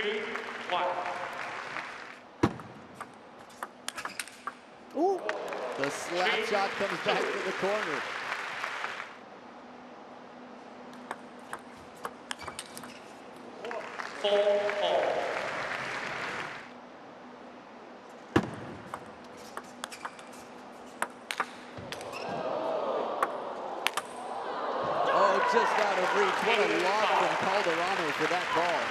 2-1. Ooh. The slap shot comes back to the corner. Oh, just out of reach. What a lob from Calderano for that ball.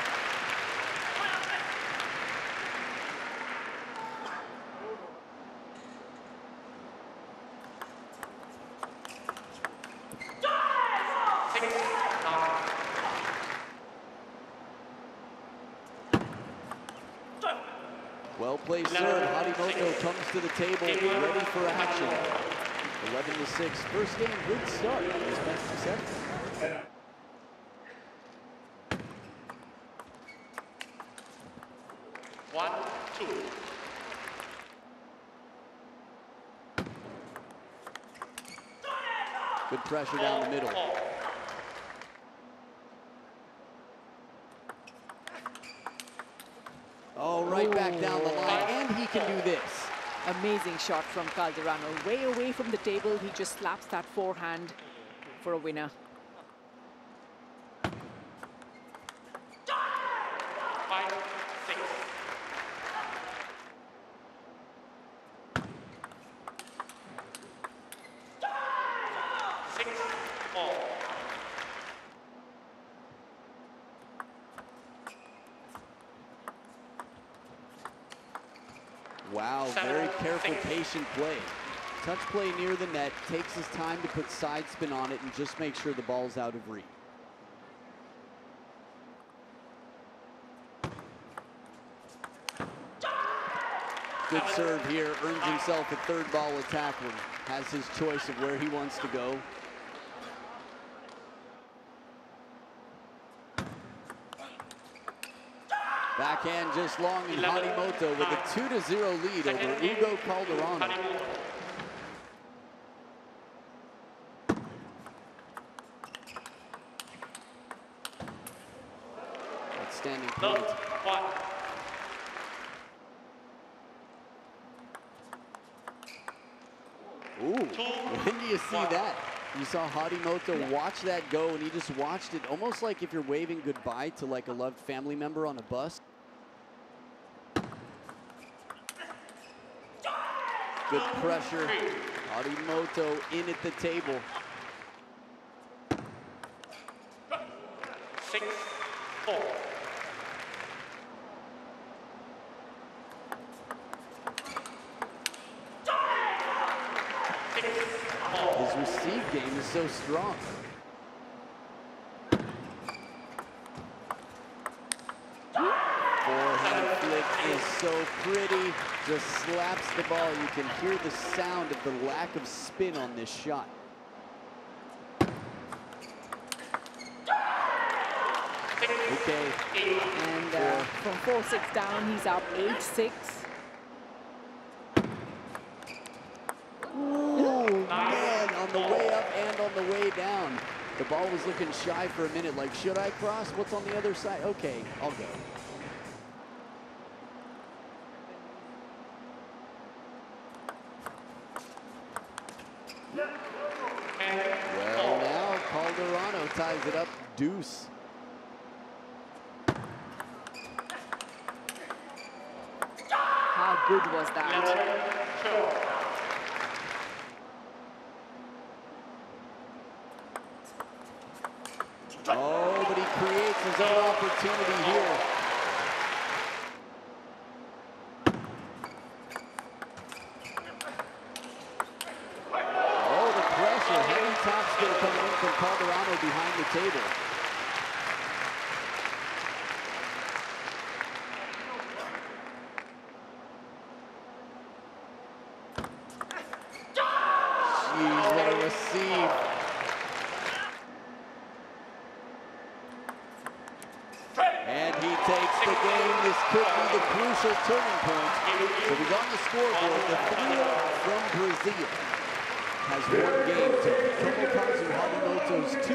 Well played serve. Harimoto comes to the table ready for action. 11-6. First game, good start. His best set. One, two. Good pressure down the middle. Oh, right back down the line, and he can do this. Amazing shot from Calderano. Way away from the table, he just slaps that forehand for a winner. Wow, very careful, patient play. Touch play near the net, takes his time to put side spin on it and just make sure the ball's out of reach. Good serve here, earns himself a third ball attack and has his choice of where he wants to go. Backhand just long, and Harimoto with a 2-0 lead over Hugo Calderano. Outstanding point. Ooh, when do you see that? You saw Harimoto watch that go, and he just watched it almost like if you're waving goodbye to like a loved family member on a bus. Good pressure. Harimoto in at the table. 6-4. His receive game is so strong. Forehand flick is so pretty. Just slaps the ball. You can hear the sound of the lack of spin on this shot. Okay. And from 4-6 down, he's up 8-6. The way down. The ball was looking shy for a minute, like, should I cross? What's on the other side? Okay, I'll go. Well, now Calderano ties it up, deuce. How good was that? Oh, but he creates his own opportunity here. Oh, the pressure. Heavy topspin coming in from Calderano behind the table. Jeez, what a receive. Takes the game. This could be the crucial turning point. So he's on the scoreboard. The final from Brazil has won game to Tomokazu Harimoto's 2.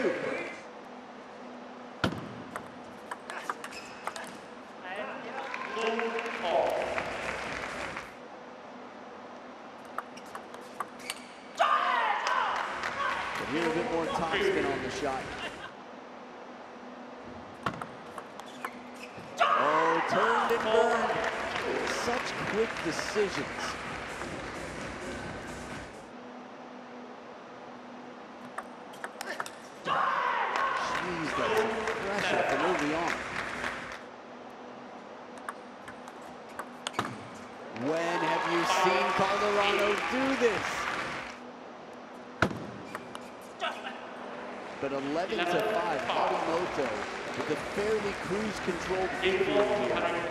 little bit more topspin on the shot. Oh, turned and burned. Such quick decisions. Jeez, that's impressive from early on. When have you seen Calderano do this? But 11 to 5, Harimoto with a fairly cruise-controlled victory here.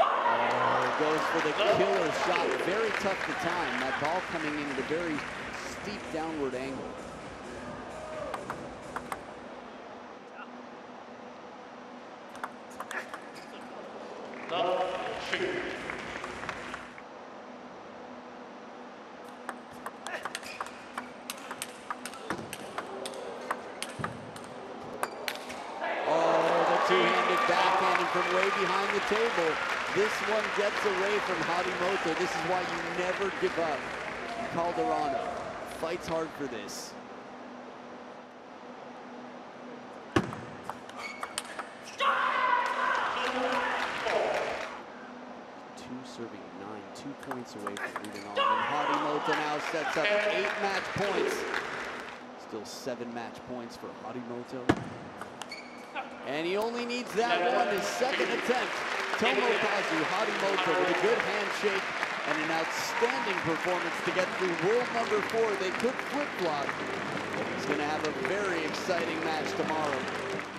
Oh, goes for the killer shot. Very tough to time. That ball coming in at a very steep downward angle. Two-handed backhand from way behind the table. This one gets away from Harimoto. This is why you never give up. Calderano fights hard for this. Two serving nine, 2 points away from leading on. And Harimoto now sets up 8 match points. Still 7 match points for Harimoto. And he only needs that one, his second attempt. Tomokazu Harimoto with a good handshake and an outstanding performance to get through world number 4. They could flip-flop. He's going to have a very exciting match tomorrow.